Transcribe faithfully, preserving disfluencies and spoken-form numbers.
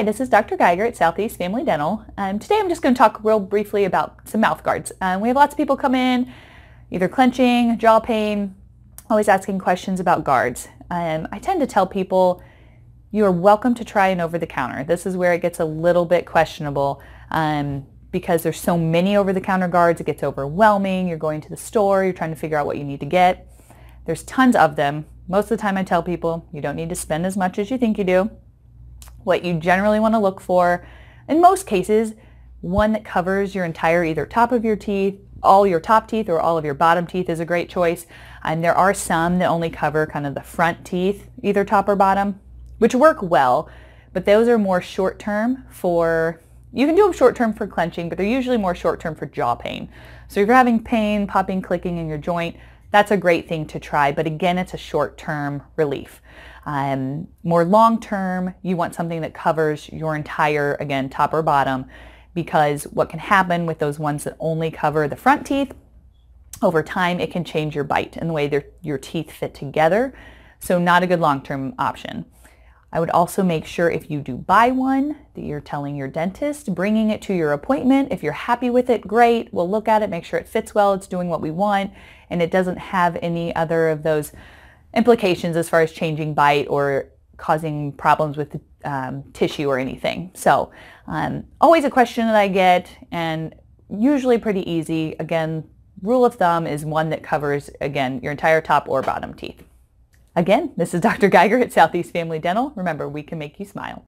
Hi, this is Doctor Geiger at Southeast Family Dental. Um, today I'm just going to talk real briefly about some mouth guards. Um, we have lots of people come in, either clenching, jaw pain, always asking questions about guards. Um, I tend to tell people you are welcome to try an over-the-counter. This is where it gets a little bit questionable um, because there's so many over-the-counter guards, it gets overwhelming. You're going to the store, you're trying to figure out what you need to get. There's tons of them. Most of the time I tell people you don't need to spend as much as you think you do. What you generally want to look for, in most cases, one that covers your entire either top of your teeth, all your top teeth, or all of your bottom teeth is a great choice. And there are some that only cover kind of the front teeth, either top or bottom, which work well, but those are more short-term for, you can do them short-term for clenching, but they're usually more short-term for jaw pain. So if you're having pain, popping, clicking in your joint, that's a great thing to try, but again, it's a short-term relief. Um, more long-term, you want something that covers your entire, again, top or bottom, because what can happen with those ones that only cover the front teeth, over time, it can change your bite and the way their, your teeth fit together, so not a good long-term option. I would also make sure if you do buy one that you're telling your dentist, bringing it to your appointment. If you're happy with it, great. We'll look at it, make sure it fits well, it's doing what we want, and it doesn't have any other of those implications as far as changing bite or causing problems with the um, tissue or anything. So um, always a question that I get, and usually pretty easy. Again, rule of thumb is one that covers, again, your entire top or bottom teeth. Again, this is Doctor Geiger at Southeast Family Dental. Remember, we can make you smile.